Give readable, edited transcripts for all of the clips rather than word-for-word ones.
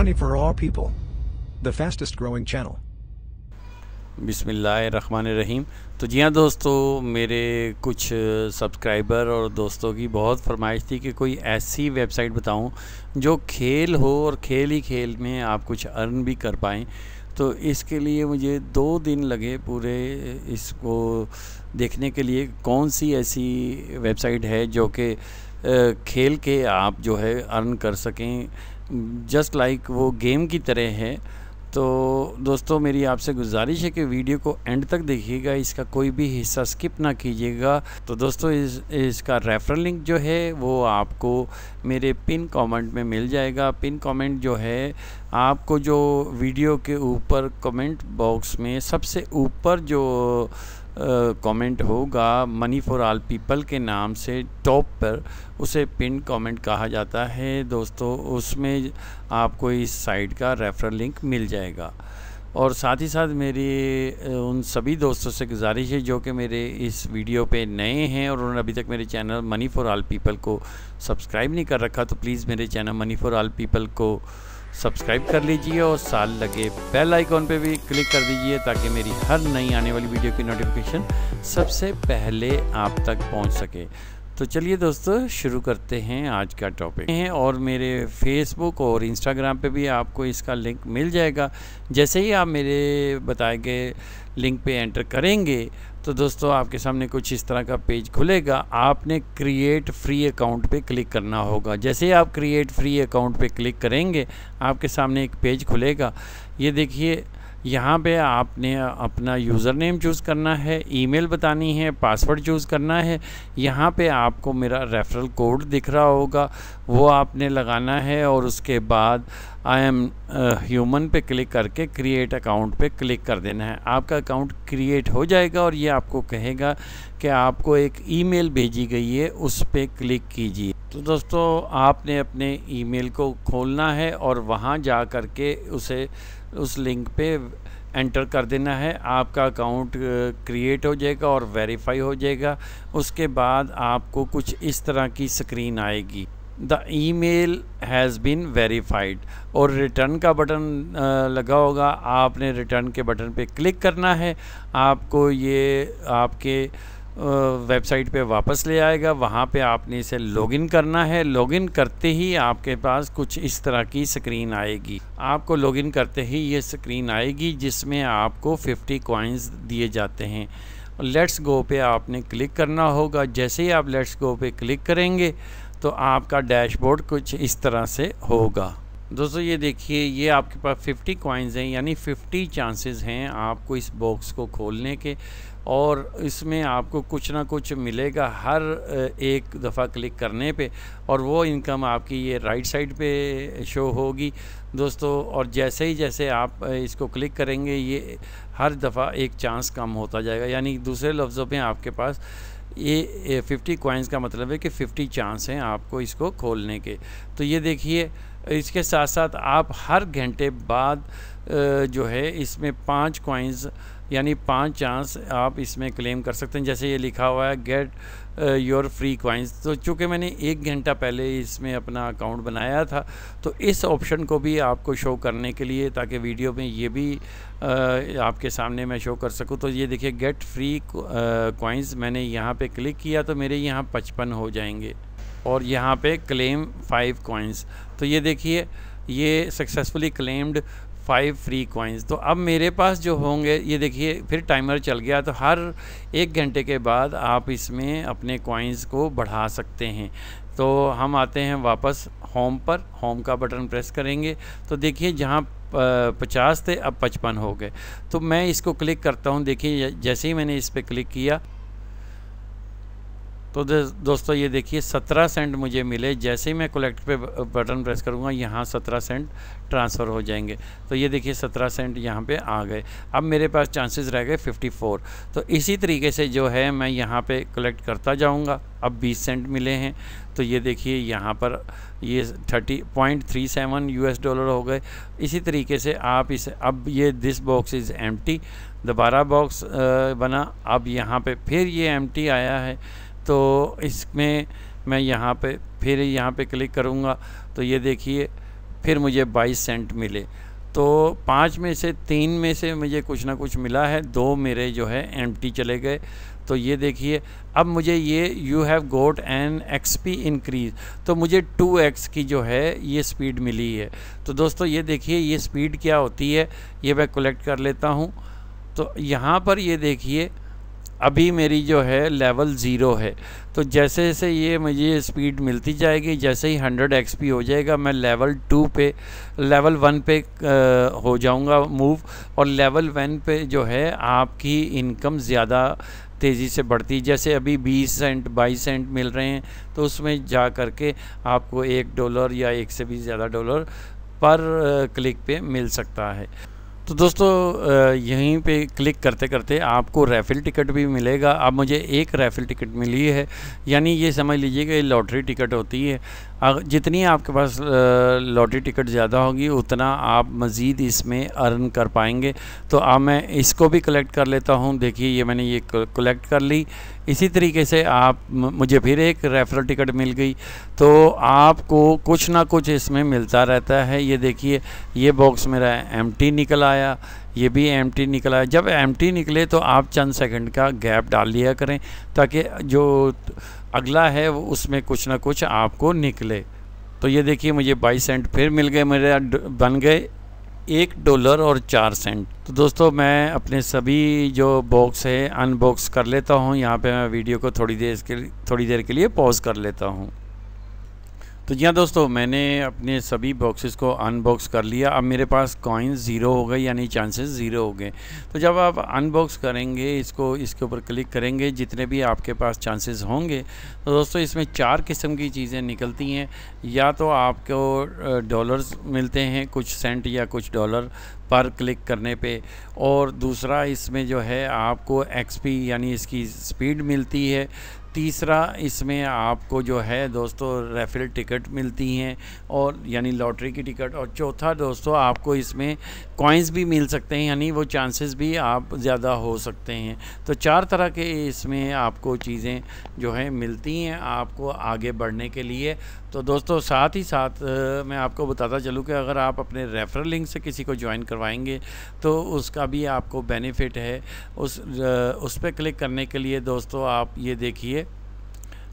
money4all people, the fastest growing channel. बिस्मिल्लाहिर्रहमानिर्रहीम। तो जी हाँ दोस्तों, मेरे कुछ सब्सक्राइबर और दोस्तों की बहुत फरमाइश थी कि कोई ऐसी वेबसाइट बताऊं जो खेल हो और खेल ही खेल में आप कुछ अर्न भी कर पाएँ। तो इसके लिए मुझे 2 दिन लगे पूरे इसको देखने के लिए कौन सी ऐसी वेबसाइट है जो कि खेल के आप जो है अर्न कर सकें, जस्ट लाइक वो गेम की तरह है। तो दोस्तों मेरी आपसे गुजारिश है कि वीडियो को एंड तक देखिएगा, इसका कोई भी हिस्सा स्किप ना कीजिएगा। तो दोस्तों इसका रेफरल लिंक जो है वो आपको मेरे पिन कमेंट में मिल जाएगा। पिन कमेंट जो है आपको जो वीडियो के ऊपर कमेंट बॉक्स में सबसे ऊपर जो कमेंट होगा money4all people के नाम से टॉप पर, उसे पिन कमेंट कहा जाता है दोस्तों। उसमें आपको इस साइट का रेफरल लिंक मिल जाएगा। और साथ ही साथ मेरी उन सभी दोस्तों से गुजारिश है जो कि मेरे इस वीडियो पे नए हैं और उन्होंने अभी तक मेरे चैनल money4all people को सब्सक्राइब नहीं कर रखा, तो प्लीज़ मेरे चैनल money4all people को सब्सक्राइब कर लीजिए और साथ लगे बेल आइकॉन पे भी क्लिक कर दीजिए ताकि मेरी हर नई आने वाली वीडियो की नोटिफिकेशन सबसे पहले आप तक पहुंच सके। तो चलिए दोस्तों शुरू करते हैं आज का टॉपिक है। और मेरे फेसबुक और इंस्टाग्राम पे भी आपको इसका लिंक मिल जाएगा। जैसे ही आप मेरे बताए गए लिंक पे एंटर करेंगे तो दोस्तों आपके सामने कुछ इस तरह का पेज खुलेगा। आपने क्रिएट फ्री अकाउंट पे क्लिक करना होगा। जैसे ही आप क्रिएट फ्री अकाउंट पे क्लिक करेंगे आपके सामने एक पेज खुलेगा। ये देखिए, यहाँ पे आपने अपना यूज़र नेम चूज़ करना है, ईमेल बतानी है, पासवर्ड चूज़ करना है। यहाँ पे आपको मेरा रेफरल कोड दिख रहा होगा, वो आपने लगाना है। और उसके बाद आई एम ह्यूमन पे क्लिक करके क्रिएट अकाउंट पे क्लिक कर देना है। आपका अकाउंट क्रिएट हो जाएगा और ये आपको कहेगा कि आपको एक ईमेल भेजी गई है, उस पे क्लिक कीजिए। तो दोस्तों आपने अपने ईमेल को खोलना है और वहाँ जा कर के उसे उस लिंक पे एंटर कर देना है। आपका अकाउंट क्रिएट हो जाएगा और वेरीफाई हो जाएगा। उसके बाद आपको कुछ इस तरह की स्क्रीन आएगी, the email has been verified, और रिटर्न का बटन लगा होगा। आपने रिटर्न के बटन पे क्लिक करना है। आपको ये आपके वेबसाइट पे वापस ले आएगा। वहाँ पे आपने इसे लॉगिन करना है। लॉगिन करते ही आपके पास कुछ इस तरह की स्क्रीन आएगी। आपको लॉगिन करते ही ये स्क्रीन आएगी जिसमें आपको 50 कॉइन्स दिए जाते हैं। लेट्स गो पे आपने क्लिक करना होगा। जैसे ही आप लेट्स गो पे क्लिक करेंगे तो आपका डैशबोर्ड कुछ इस तरह से होगा। दोस्तों ये देखिए, ये आपके पास 50 कॉइन्स हैं, यानी 50 चांसेस हैं आपको इस बॉक्स को खोलने के, और इसमें आपको कुछ ना कुछ मिलेगा हर एक दफ़ा क्लिक करने पे। और वो इनकम आपकी ये राइट साइड पे शो होगी दोस्तों। और जैसे आप इसको क्लिक करेंगे ये हर दफ़ा एक चांस कम होता जाएगा, यानी दूसरे लफ्ज़ों में आपके पास ये 50 कॉइन्स का मतलब है कि 50 चांस हैं आपको इसको खोलने के। तो ये देखिए, इसके साथ साथ आप हर घंटे बाद जो है इसमें 5 कॉइन्स यानी 5 चांस आप इसमें क्लेम कर सकते हैं। जैसे ये लिखा हुआ है गेट योर फ्री कॉइन्स, तो चूँकि मैंने 1 घंटा पहले इसमें अपना अकाउंट बनाया था तो इस ऑप्शन को भी आपको शो करने के लिए, ताकि वीडियो में ये भी आपके सामने मैं शो कर सकूं। तो ये देखिए गेट फ्री कॉइन्स, मैंने यहाँ पे क्लिक किया तो मेरे यहाँ 55 हो जाएंगे और यहाँ पे क्लेम 5 कॉइन्स। तो ये देखिए, ये सक्सेसफुली क्लेम्ड 5 फ्री कॉइन्स। तो अब मेरे पास जो होंगे, ये देखिए फिर टाइमर चल गया। तो हर 1 घंटे के बाद आप इसमें अपने कॉइन्स को बढ़ा सकते हैं। तो हम आते हैं वापस होम पर, होम का बटन प्रेस करेंगे तो देखिए जहाँ 50 थे अब 55 हो गए। तो मैं इसको क्लिक करता हूँ। देखिए जैसे ही मैंने इस पर क्लिक किया तो दोस्तों ये देखिए 17 सेंट मुझे मिले। जैसे ही मैं कलेक्ट पे बटन प्रेस करूँगा यहाँ 17 सेंट ट्रांसफ़र हो जाएंगे। तो ये देखिए 17 सेंट यहाँ पे आ गए। अब मेरे पास चांसेस रह गए 54। तो इसी तरीके से जो है मैं यहाँ पे कलेक्ट करता जाऊँगा। अब 20 सेंट मिले हैं। तो ये देखिए यहाँ पर ये 30.37 US डॉलर हो गए। इसी तरीके से आप इसे, अब ये दिस बॉक्स इज़ एम्प्टी, दोबारा बॉक्स बना, अब यहाँ पे फिर ये एम्प्टी आया है। तो इसमें मैं यहाँ पे फिर क्लिक करूँगा तो ये देखिए फिर मुझे 22 सेंट मिले। तो 5 में से 3 में से मुझे कुछ ना कुछ मिला है, 2 मेरे जो है एम्प्टी चले गए। तो ये देखिए अब मुझे ये you have got an XP increase, तो मुझे 2x की जो है ये स्पीड मिली है। तो दोस्तों ये देखिए ये स्पीड क्या होती है, ये मैं कलेक्ट कर लेता हूँ। तो यहाँ पर ये देखिए अभी मेरी जो है लेवल 0 है। तो जैसे जैसे ये मुझे स्पीड मिलती जाएगी, जैसे ही 100 XP हो जाएगा मैं लेवल 1 पे हो जाऊंगा मूव, और लेवल 1 पे जो है आपकी इनकम ज़्यादा तेज़ी से बढ़ती। जैसे अभी 20 सेंट 22 सेंट मिल रहे हैं, तो उसमें जा करके आपको $1 या 1 से भी ज़्यादा डॉलर पर क्लिक पे मिल सकता है। तो दोस्तों यहीं पे क्लिक करते करते आपको रेफिल टिकट भी मिलेगा। अब मुझे 1 रेफिल टिकट मिली है, यानी ये समझ लीजिए कि लॉटरी टिकट होती है। जितनी आपके पास लॉटरी टिकट ज़्यादा होगी उतना आप मज़ीद इसमें अर्न कर पाएंगे। तो अब मैं इसको भी कलेक्ट कर लेता हूँ। देखिए ये मैंने ये कलेक्ट कर ली। इसी तरीके से आप मुझे फिर 1 रेफरल टिकट मिल गई। तो आपको कुछ ना कुछ इसमें मिलता रहता है। ये देखिए ये बॉक्स मेरा एम्प्टी निकल आया, ये भी एम्प्टी निकल आया। जब एम्प्टी निकले तो आप चंद सेकंड का गैप डाल लिया करें ताकि जो अगला है वो उसमें कुछ ना कुछ आपको निकले। तो ये देखिए मुझे 22 सेंट फिर मिल गए, मेरे बन गए $1.04। तो दोस्तों मैं अपने सभी जो बॉक्स है अनबॉक्स कर लेता हूं। यहाँ पे मैं वीडियो को थोड़ी देर के लिए पॉज कर लेता हूं। तो जी हाँ दोस्तों, मैंने अपने सभी बॉक्सेस को अनबॉक्स कर लिया। अब मेरे पास कॉइन 0 हो गए, यानी चांसेस 0 हो गए। तो जब आप अनबॉक्स करेंगे इसको, इसके ऊपर क्लिक करेंगे, जितने भी आपके पास चांसेस होंगे, तो दोस्तों इसमें 4 किस्म की चीज़ें निकलती हैं। या तो आपको डॉलर्स मिलते हैं, कुछ सेंट या कुछ डॉलर पर क्लिक करने पे, और दूसरा इसमें जो है आपको एक्सपी यानी इसकी स्पीड मिलती है। तीसरा इसमें आपको जो है दोस्तों रेफरल टिकट मिलती हैं और यानी लॉटरी की टिकट, और चौथा दोस्तों आपको इसमें कॉइन्स भी मिल सकते हैं, यानी वो चांसेस भी आप ज़्यादा हो सकते हैं। तो 4 तरह के इसमें आपको चीज़ें जो है मिलती हैं आपको आगे बढ़ने के लिए। तो दोस्तों साथ ही साथ मैं आपको बताता चलूँ कि अगर आप अपने रेफरल लिंक से किसी को ज्वाइन करवाएंगे तो उसका भी आपको बेनिफिट है। उस पर क्लिक करने के लिए दोस्तों आप ये देखिए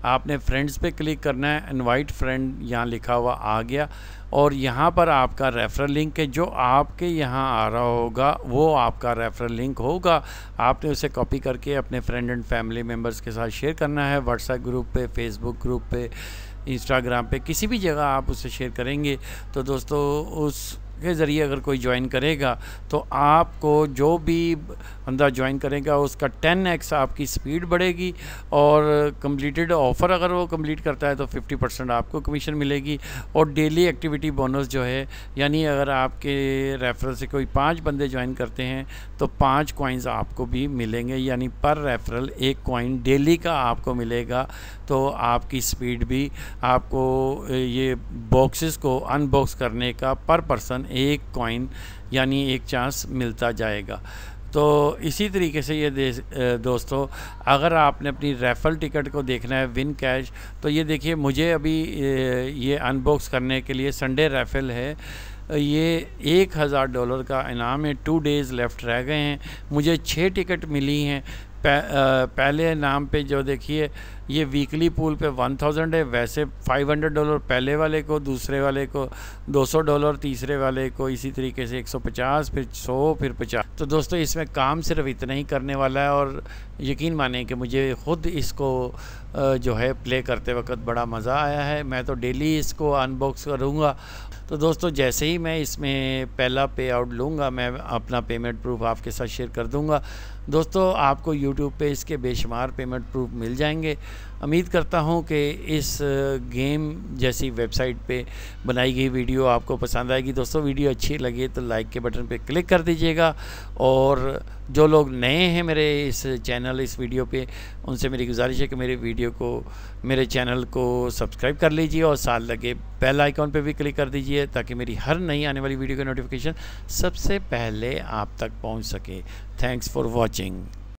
आपने फ्रेंड्स पे क्लिक करना है, इनवाइट फ्रेंड यहाँ लिखा हुआ आ गया, और यहाँ पर आपका रेफरल लिंक है। जो आपके यहाँ आ रहा होगा वो आपका रेफरल लिंक होगा। आपने उसे कॉपी करके अपने फ्रेंड एंड फैमिली मेम्बर्स के साथ शेयर करना है। व्हाट्सएप ग्रुप पे, फेसबुक ग्रुप पे, इंस्टाग्राम पे, किसी भी जगह आप उसे शेयर करेंगे। तो दोस्तों उस के ज़रिए अगर कोई ज्वाइन करेगा तो आपको जो भी बंदा ज्वाइन करेगा उसका 10x आपकी स्पीड बढ़ेगी, और कंप्लीटेड ऑफ़र अगर वो कंप्लीट करता है तो 50% आपको कमीशन मिलेगी, और डेली एक्टिविटी बोनस जो है, यानी अगर आपके रेफरल से कोई 5 बंदे ज्वाइन करते हैं तो 5 कॉइन्स आपको भी मिलेंगे, यानी पर रेफरल 1 कॉइन डेली का आपको मिलेगा। तो आपकी स्पीड भी आपको ये बॉक्सेस को अनबॉक्स करने का पर पर्सन 1 कॉइन यानी 1 चांस मिलता जाएगा। तो इसी तरीके से ये दोस्तों अगर आपने अपनी रेफरल टिकट को देखना है विन कैश, तो ये देखिए मुझे अभी ये अनबॉक्स करने के लिए संडे रेफरल है, ये $1000 का इनाम है। 2 डेज़ लेफ्ट रह गए हैं, मुझे 6 टिकट मिली हैं। पहले नाम पे जो देखिए ये वीकली पूल पे 1000 है, वैसे $500 पहले वाले को, दूसरे वाले को $200, तीसरे वाले को इसी तरीके से 150, फिर 100, फिर 50। तो दोस्तों इसमें काम सिर्फ इतना ही करने वाला है, और यकीन माने कि मुझे ख़ुद इसको जो है प्ले करते वक्त बड़ा मज़ा आया है। मैं तो डेली इसको अनबॉक्स करूँगा। तो दोस्तों जैसे ही मैं इसमें पहला पे आउट लूँगा मैं अपना पेमेंट प्रूफ आपके साथ शेयर कर दूँगा। दोस्तों आपको यूट्यूब पे इसके बेशुमार पेमेंट प्रूफ मिल जाएंगे। उम्मीद करता हूँ कि इस गेम जैसी वेबसाइट पे बनाई गई वीडियो आपको पसंद आएगी। दोस्तों वीडियो अच्छी लगे तो लाइक के बटन पे क्लिक कर दीजिएगा, और जो लोग नए हैं मेरे इस चैनल इस वीडियो पे, उनसे मेरी गुजारिश है कि मेरे चैनल को सब्सक्राइब कर लीजिए, और साथ लगे बेल आइकॉन पे भी क्लिक कर दीजिए ताकि मेरी हर नई आने वाली वीडियो की नोटिफिकेशन सबसे पहले आप तक पहुँच सके। Thanks for watching.